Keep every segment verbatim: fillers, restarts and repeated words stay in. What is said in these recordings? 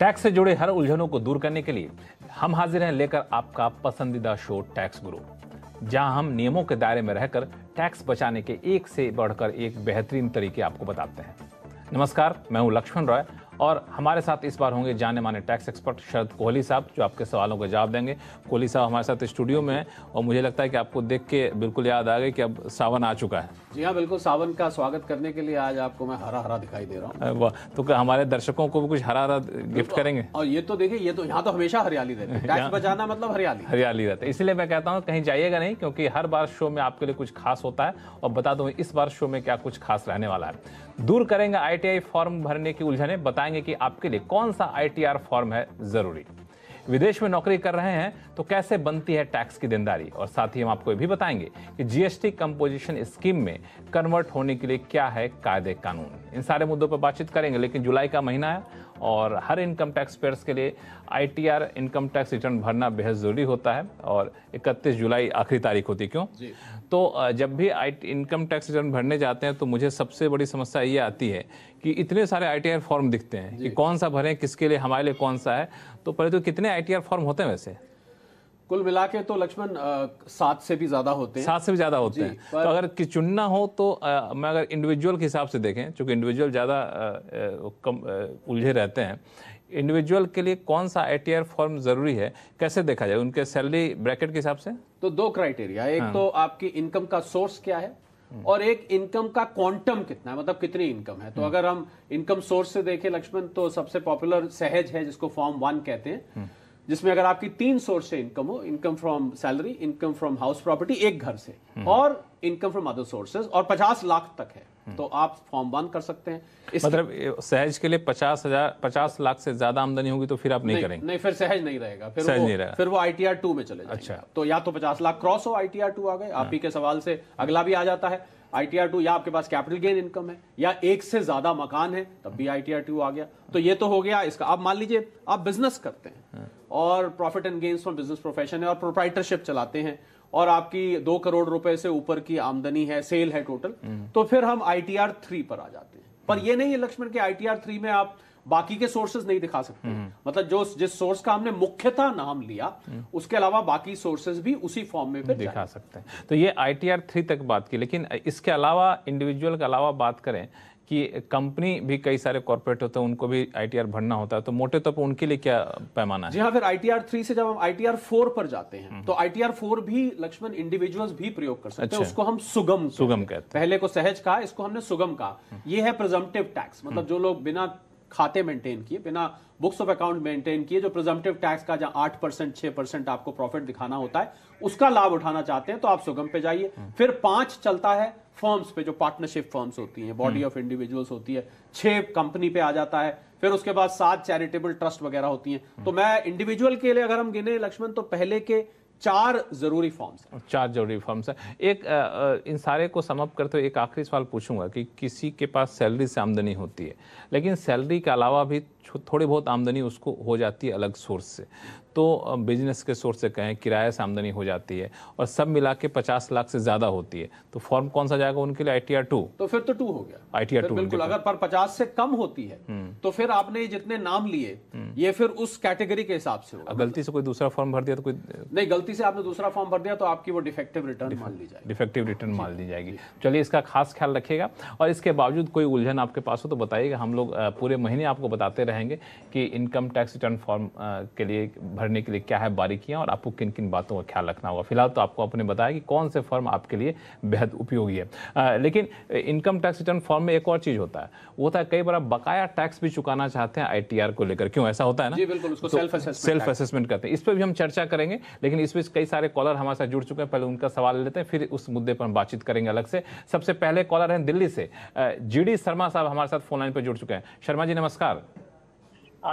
Tax से जुड़े हर उलझनों को दूर करने के लिए हम हाजिर हैं लेकर आपका पसंदीदा शो टैक्स गुरु, जहां हम नियमों के दायरे में रहकर टैक्स बचाने के एक से बढ़कर एक बेहतरीन तरीके आपको बताते हैं। नमस्कार, मैं हूं लक्ष्मण राय और हमारे साथ इस बार होंगे जाने माने टैक्स एक्सपर्ट शरद कोहली साहब, जो आपके सवालों का जवाब देंगे। कोहली साहब हमारे साथ स्टूडियो में हैं और मुझे लगता है कि आपको देख के बिल्कुल याद आ गई कि अब सावन आ चुका है। जी हाँ, बिल्कुल, सावन का स्वागत करने के लिए आज आपको मैं हरा हरा दिखाई दे रहा हूँ। वाह, तो हमारे दर्शकों को भी कुछ हरा हरा गिफ्ट करेंगे। और ये तो देखिए, ये तो यहाँ तो हमेशा हरियाली रहती है, टैक्स बचाना मतलब हरियाली हरियाली रहती है। इसलिए मैं कहता हूँ कहीं जाइएगा नहीं, क्योंकि हर बार शो में आपके लिए कुछ खास होता है और बता दूँ इस बार शो में क्या कुछ खास रहने वाला है। दूर करेंगे आई टी आई फॉर्म भरने की उलझने, बताएंगे कि आपके लिए कौन सा आई टी आर फॉर्म है जरूरी। विदेश में नौकरी कर रहे हैं तो कैसे बनती है टैक्स की देनदारी, और साथ ही हम आपको भी बताएंगे कि जीएसटी कंपोजिशन स्कीम में कन्वर्ट होने के लिए क्या है कायदे कानून। इन सारे मुद्दों पर बातचीत करेंगे। लेकिन जुलाई का महीना है और हर इनकम टैक्स पेयर्स के लिए I T R income tax return भरना बेहद ज़रूरी होता है और इकतीस जुलाई आखिरी तारीख होती है। क्यों? तो जब भी आई इनकम टैक्स रिटर्न भरने जाते हैं तो मुझे सबसे बड़ी समस्या ये आती है कि इतने सारे आई टी आर फॉर्म दिखते हैं कि कौन सा भरें, किसके लिए, हमारे लिए कौन सा है। तो पहले तो कितने आई टी आर फॉर्म होते हैं वैसे? कुल मिला के तो लक्ष्मण सात से भी ज्यादा होते हैं। सात से भी ज्यादा होते हैं। पर... तो अगर कि चुनना हो तो आ, मैं अगर इंडिविजुअल के हिसाब से देखें, चूंकि इंडिविजुअल ज़्यादा कम उलझे रहते हैं, इंडिविजुअल के लिए कौन सा आई टी आर फॉर्म जरूरी है, कैसे देखा जाए उनके सैलरी ब्रैकेट के हिसाब से? तो दो क्राइटेरिया, एक हाँ। तो आपकी इनकम का सोर्स क्या है और एक इनकम का क्वांटम कितना है, मतलब कितनी इनकम है। तो अगर हम इनकम सोर्स से देखें लक्ष्मण, तो सबसे पॉपुलर सहज है जिसको फॉर्म वन कहते हैं, जिसमें अगर आपकी तीन सोर्स से इनकम हो, income from salary, income from house property, एक घर से, और इनकम फ्रॉम अदर सोर्सेज, और पचास लाख तक है तो आप फॉर्म वन कर सकते हैं। मतलब सहज के लिए पचास हजार पचास लाख से ज्यादा आमदनी होगी तो फिर आप नहीं, नहीं करेंगे? नहीं, फिर सहज नहीं रहेगा, फिर सहज वो, नहीं रहेगा, फिर वो आईटीआर टू में चले जाएंगे। अच्छा, तो या तो पचास लाख क्रॉस हो, आईटीआर टू आ गए। आप ही के सवाल से अगला भी आ जाता है आई टी आर टू, या आपके पास कैपिटल गेन इनकम है या एक से ज्यादा मकान है, तब भी आई टी आर टू आ गया। तो ये तो हो गया इसका। अब मान लीजिए आप बिजनेस करते हैं और profit and gains from business profession है और प्रोप्राइटरशिप चलाते हैं और आपकी दो करोड़ रुपए से ऊपर की आमदनी है, सेल है टोटल, तो फिर हम आई टी आर थ्री पर आ जाते हैं। पर ये नहीं है लक्ष्मण के आई टी आर थ्री में आप बाकी के सोर्सेज नहीं दिखा सकते, मतलब जो जिस सोर्स का हमने मुख्यतः नाम लिया उसके अलावा बाकी सोर्सेज भी उसी फॉर्म में दिखा सकते हैं। तो ये आई टी आर थ्री तक बात की, लेकिन इसके अलावा इंडिविजुअल के अलावा बात करें कि कंपनी भी, कई सारे कॉर्पोरेट होते हैं उनको भी आई टी आर भरना होता है, तो मोटे तौर पर उनके लिए क्या पैमाना है? जी हाँ, फिर आई टी आर थ्री से जब हम आई टी आर फोर पर जाते हैं तो आई टी आर फोर भी लक्ष्मण इंडिविजुअल्स भी प्रयोग कर सकते हैं। अच्छा। उसको हम सुगम सुगम कहते हैं। पहले को सहज कहा, इसको हमने सुगम कहा। यह है प्रिजम्प्टिव टैक्स, मतलब जो लोग बिना खाते मेंटेन किए, बिना बुक्स ऑफ अकाउंट मेंटेन किए, जो प्रिजम्प्टिव टैक्स का जहां आठ परसेंट छह परसेंट आपको प्रॉफिट दिखाना होता है, उसका लाभ उठाना चाहते हैं तो आप सुगम पे जाइए। फिर पांच चलता है फर्म्स पे, जो पार्टनरशिप फर्म्स होती हैं, बॉडी ऑफ इंडिविजुअल्स होती है, छह कंपनी पे आ जाता है, फिर उसके बाद सात चैरिटेबल ट्रस्ट वगैरह होती हैं। तो मैं इंडिविजुअल के लिए अगर हम गिने लक्ष्मण तो पहले के चार जरूरी फॉर्म्स हैं। चार जरूरी फॉर्म्स हैं। एक आ, आ, इन सारे को समअप करते हुए एक आखिरी सवाल पूछूंगा कि किसी के पास सैलरी से आमदनी होती है, लेकिन सैलरी के अलावा भी थोड़ी बहुत आमदनी उसको हो जाती है अलग सोर्स से, तो बिजनेस के सोर्स से कहें, किराए से आमदनी हो जाती है, और सब मिला के पचास लाख से ज़्यादा होती है, तो फॉर्म कौन सा जाएगा उनके लिए? I T R two. तो फिर तो टू हो गया आई टी आर टू, बिल्कुल। अगर पर पचास से कम होती है तो फिर आपने जितने नाम लिए ये फिर उस कैटेगरी के हिसाब से होगा। गलती से कोई दूसरा फॉर्म भर दिया तो कोई नहीं, गलती से आपने दूसरा फॉर्म भर दिया तो आपकी वो डिफेक्टिव रिटर्न मान ली जाएगी। डिफेक्टिव रिटर्न मान ली जाएगी। चलिए, इसका खास ख्याल रखिएगा। और इसके बावजूद कोई उलझन आपके पास हो तो बताइएगा, हम लोग पूरे महीने आपको बताते रहेंगे कि इनकम टैक्स रिटर्न फॉर्म के लिए भरने के लिए क्या है बारीकियां और आपको किन किन बातों का ख्याल रखना होगा। फिलहाल तो आपको आपने बताया कि कौन से फॉर्म आपके लिए बेहद उपयोगी है। आ, लेकिन इनकम टैक्स रिटर्न फॉर्म में एक और चीज होता है, वो होता है कई बार बकाया टैक्स भी चुकाना चाहते हैं आईटीआर को लेकर। क्यों ऐसा होता है ना? जी बिल्कुल, उसको सेल्फ सेल्फ असेसमेंट करते हैं। इस पर भी हम चर्चा करेंगे, लेकिन इस पर कई सारे कॉलर हमारे साथ जुड़ चुके हैं, पहले उनका सवाल लेते हैं फिर उस मुद्दे पर हम बातचीत करेंगे अलग से। सबसे पहले कॉलर हैं दिल्ली से, जी डी शर्मा साहब हमारे साथ फोन लाइन पर जुड़ चुके हैं। शर्मा जी नमस्कार।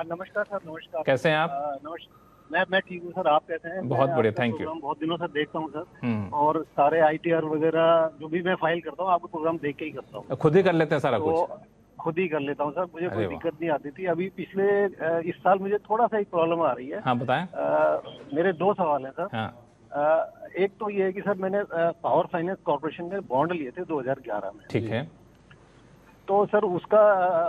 नमस्कार सर, नमस्कार। कैसे हैं आप? नमस्कार, मैं मैं ठीक हूँ सर, आप कैसे हैं? बहुत बढ़िया, थैंक यू। बहुत दिनों से देखता हूँ सर, और सारे आई टी आर वगैरह जो भी मैं फाइल करता हूँ आपको प्रोग्राम देख के ही करता हूँ। खुद ही कर लेते हैं सारा तो, कुछ खुद ही कर लेता हूँ सर, मुझे कोई दिक्कत नहीं आती थी। अभी पिछले इस साल मुझे थोड़ा सा एक प्रॉब्लम आ रही है। हाँ, बताएं। मेरे दो सवाल है सर। हाँ। एक तो ये है कि सर मैंने पावर फाइनेंस कॉर्पोरेशन में बॉन्ड लिए थे दो हजार ग्यारह में, ठीक है, तो सर उसका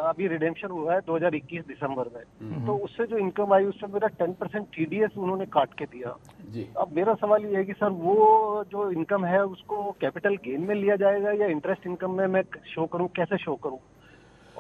अभी रिडेम्पशन हुआ है दो हज़ार इक्कीस दिसंबर में, तो उससे जो इनकम आई उसमें मेरा दस परसेंट टीडीएस उन्होंने काट के दिया जी। अब मेरा सवाल ये है कि सर वो जो इनकम है उसको कैपिटल गेन में लिया जाएगा या इंटरेस्ट इनकम में मैं शो करूं, कैसे शो करूं?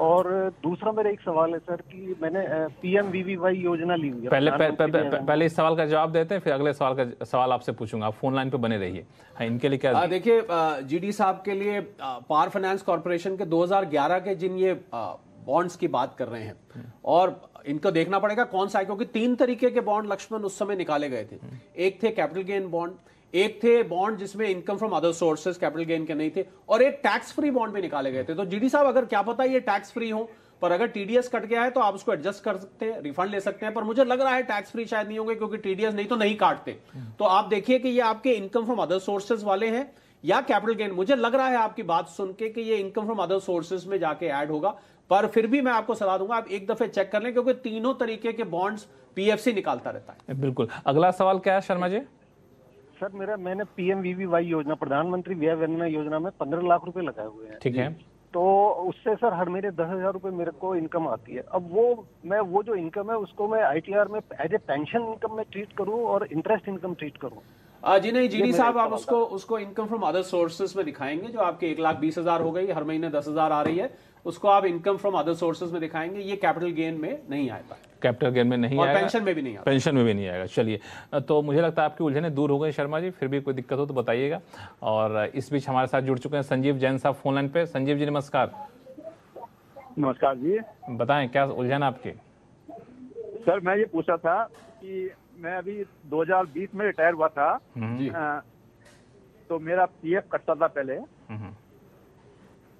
और दूसरा मेरा एक सवाल है सर कि मैंने पीएमवीवीवाई योजना ली हुई है, पहले पह, पह, पह, पह, पहले इस सवाल का जवाब देते हैं, फिर अगले सवाल का सवाल आपसे पूछूंगा। आप फोन लाइन पे बने रहिए। हाँ, इनके लिए क्या देखिए जीडी साहब के लिए पावर फाइनेंस कॉर्पोरेशन के दो हज़ार ग्यारह के जिन ये बॉन्ड्स की बात कर रहे हैं और इनको देखना पड़ेगा कौन सा है, क्योंकि तीन तरीके के बॉन्ड लक्ष्मण उस समय निकाले गए थे। एक थे कैपिटल गेन बॉन्ड, एक थे बॉन्ड जिसमें income from other sources capital gain के नहीं थे, और एक टैक्स फ्री बॉन्ड भी निकाले गए थे। तो जीडी साहब अगर क्या पता ये टैक्स फ्री हो, पर अगर टीडीएस कट गया है तो आप उसको एडजस्ट कर सकते हैं, रिफंड ले सकते हैं, पर मुझे लग रहा है टैक्स फ्री शायद नहीं होंगे क्योंकि टीडीएस नहीं तो नहीं काटते। तो आप देखिए कि ये आपके इनकम फ्रॉम अदर सोर्सेज वाले हैं या कैपिटल गेन। मुझे लग रहा है आपकी बात सुन के कि ये इनकम फ्रॉम अदर सोर्सेज में जाके ऐड होगा, पर फिर भी मैं आपको सलाह दूंगा आप एक दफे चेक कर लें क्योंकि तीनों तरीके के बॉन्ड्स पीएफसी निकालता रहता है। बिल्कुल। अगला सवाल क्या है शर्मा जी? सर मेरा मैंने पीएमवीवीवाई योजना प्रधानमंत्री व्यय वंदना योजना में पंद्रह लाख रुपए लगाए हुए हैं, ठीक है, तो उससे सर हर महीने दस हजार रुपए मेरे को इनकम आती है। अब वो मैं वो जो इनकम है उसको मैं आईटीआर में एज ए पेंशन इनकम में ट्रीट करूं और इंटरेस्ट इनकम ट्रीट करूं? जी नहीं, जीडी साहब आप उसको उसको इनकम फ्रॉम अदर सोर्सेज में दिखाएंगे। जो आपके एक लाख बीस हजार हो गई, हर महीने दस हजार आ रही है, उसको आप इनकम फ्रॉम अदर सोर्सेज में दिखाएंगे। ये कैपिटल गेन में नहीं आएगा, कैपिटल गेन में नहीं आएगा, पेंशन में भी नहीं आएगा, पेंशन में भी नहीं आएगा। चलिए, तो मुझे लगता है आपकी उलझने दूर हो गई शर्मा जी। फिर भी कोई दिक्कत हो तो बताइएगा। और इस बीच हमारे साथ जुड़ चुके हैं संजीव जैन साहब फोन लाइन पे। संजीव जी नमस्कार। नमस्कार जी, बताएं क्या उलझन आपके? सर मैं ये पूछा था कि मैं अभी दो हजार बीस में रिटायर हुआ था, तो मेरा पी एफ कटता था पहले,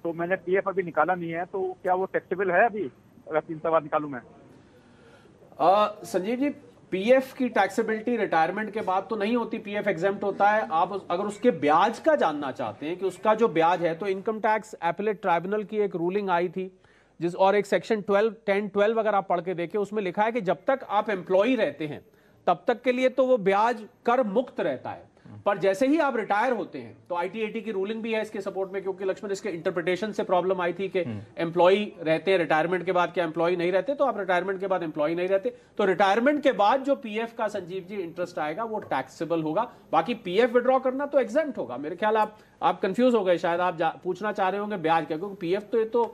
तो मैंने पीएफ अभी निकाला नहीं है, तो क्या वो टैक्सेबल है अभी अगर तीन सौ बार निकालूं मैं? संजीव जी पीएफ की टैक्सेबिलिटी रिटायरमेंट के बाद तो नहीं होती, पीएफ एग्जेम्प्ट होता है। आप अगर उसके ब्याज का जानना चाहते हैं कि उसका जो ब्याज है, तो इनकम टैक्स एपेलेट ट्राइब्यूनल की एक रूलिंग आई थी जिस और एक सेक्शन ट्वेल्व टेन ट्वेल्व अगर आप पढ़ के देखें उसमें लिखा है कि जब तक आप एम्प्लॉय रहते हैं तब तक के लिए तो वो ब्याज कर मुक्त रहता है, पर जैसे ही आप रिटायर होते हैं तो आईटीएटी की रूलिंग भी है इसके सपोर्ट में, क्योंकि लक्ष्मण इसके इंटरप्रिटेशन से प्रॉब्लम आई थी कि एम्प्लॉय रहते हैं रिटायरमेंट के बाद, क्या एम्प्लॉय नहीं रहते, तो आप रिटायरमेंट के बाद एम्प्लॉय नहीं रहते, तो रिटायरमेंट के बाद जो पीएफ का संजीव जी इंटरेस्ट आएगा वो टैक्सेबल होगा। बाकी पीएफ विड्रॉ करना तो एग्जेम्प्ट होगा। मेरे ख्याल आप आप कंफ्यूज हो गए शायद, आप पूछना चाह रहे होंगे ब्याज क्या, क्योंकि पीएफ तो ये तो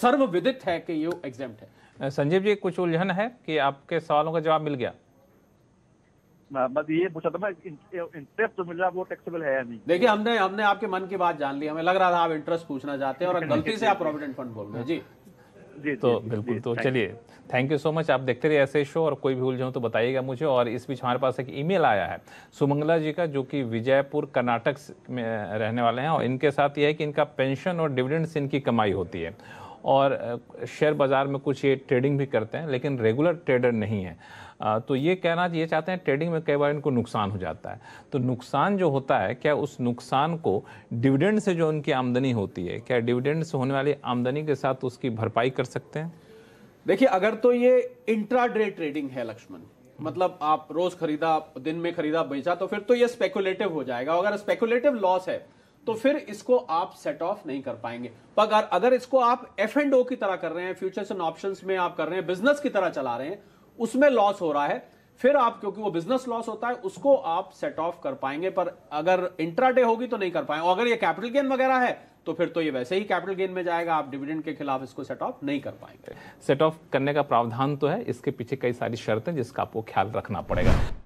सर्वविदित है कि ये एग्जेम्प्ट है। संजीव जी कुछ उलझन है कि आपके सवालों का जवाब मिल गया? बस ये पूछा था मैं, इंटरेस्ट जो मिल रहा है वो टैक्सेबल है या नहीं? देखिए हमने हमने आपके मन की बात जान ली, हमें लग रहा था आप इंटरेस्ट पूछना चाहते हैं और गलती से आप प्रोविडेंट फंड बोल रहे हैं। जी जी तो बिल्कुल। तो चलिए, थैंक यू सो मच। आप देखते रहिए ऐसे शो, और कोई भी उलझन हो तो बताइएगा मुझे। और इस बीच हमारे पास एक ईमेल आया है सुमंगला जी का, जो कि विजयपुर कर्नाटक में रहने वाले हैं, और इनके साथ ये है कि इनका पेंशन और डिविडेंड से इनकी कमाई होती है और शेयर बाज़ार में कुछ ये ट्रेडिंग भी करते हैं, लेकिन रेगुलर ट्रेडर नहीं है। तो ये कहना ये चाहते हैं ट्रेडिंग में कई बार इनको नुकसान हो जाता है, तो नुकसान जो होता है क्या उस नुकसान को डिविडेंड से जो उनकी आमदनी होती है, क्या डिविडेंड से होने वाली आमदनी के साथ उसकी भरपाई कर सकते हैं? देखिए अगर तो ये इंट्राडे ट्रेडिंग है लक्ष्मण, मतलब आप रोज खरीदा, दिन में खरीदा बेचा, तो फिर तो ये स्पेकुलेटिव हो जाएगा। अगर स्पेकुलेटिव लॉस है तो फिर इसको आप सेट ऑफ नहीं कर पाएंगे। पर अगर इसको आप एफ एंड ओ की तरह कर रहे हैं, फ्यूचर्स एंड ऑप्शंस में आप कर रहे हैं, बिजनेस की तरह चला रहे हैं, उसमें लॉस हो रहा है, फिर आप क्योंकि वो बिजनेस लॉस होता है उसको आप सेट ऑफ कर पाएंगे, पर अगर इंट्राडे होगी तो नहीं कर पाएंगे। और अगर ये कैपिटल गेन वगैरह है तो फिर तो ये वैसे ही कैपिटल गेन में जाएगा, आप डिविडेंड के खिलाफ इसको सेट ऑफ नहीं कर पाएंगे। सेट ऑफ करने का प्रावधान तो है, इसके पीछे कई सारी शर्तें जिसका आपको ख्याल रखना पड़ेगा।